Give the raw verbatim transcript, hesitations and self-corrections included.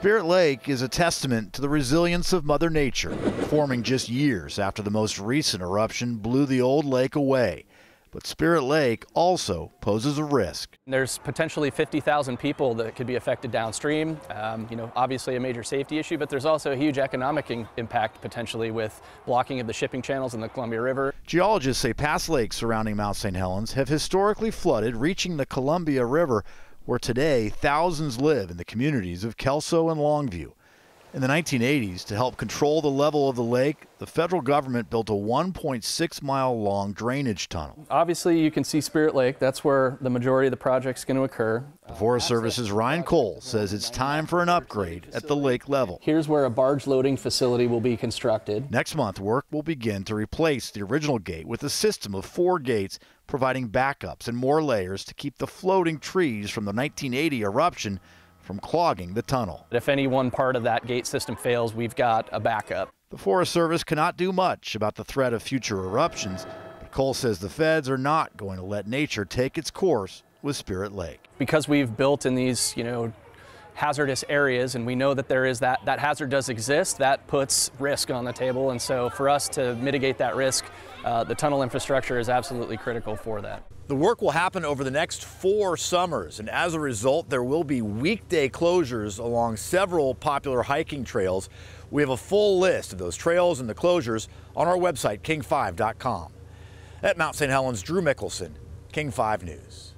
Spirit Lake is a testament to the resilience of Mother Nature, forming just years after the most recent eruption blew the old lake away. But Spirit Lake also poses a risk. There's potentially fifty thousand people that could be affected downstream. Um, you know, obviously a major safety issue, but there's also a huge economic impact potentially with blocking of the shipping channels in the Columbia River. Geologists say past lakes surrounding Mount Saint Helens have historically flooded, reaching the Columbia River, where today thousands live in the communities of Kelso and Longview. In the nineteen eighties, to help control the level of the lake, the federal government built a one point six mile long drainage tunnel. Obviously, you can see Spirit Lake. That's where the majority of the project's going to occur. The Forest Service's Ryan Cole says it's time for an upgrade at the lake level. Here's where a barge loading facility will be constructed. Next month, work will begin to replace the original gate with a system of four gates, providing backups and more layers to keep the floating trees from the nineteen eighty eruption from clogging the tunnel. If any one part of that gate system fails, we've got a backup. The Forest Service cannot do much about the threat of future eruptions, but Cole says the feds are not going to let nature take its course with Spirit Lake. Because we've built in these, you know, hazardous areas, and we know that there is that, that hazard does exist, that puts risk on the table. And so for us to mitigate that risk, uh, the tunnel infrastructure is absolutely critical for that. The work will happen over the next four summers, and as a result, there will be weekday closures along several popular hiking trails. We have a full list of those trails and the closures on our website, king five dot com. At Mount Saint Helens, Drew Mickelson, King five News.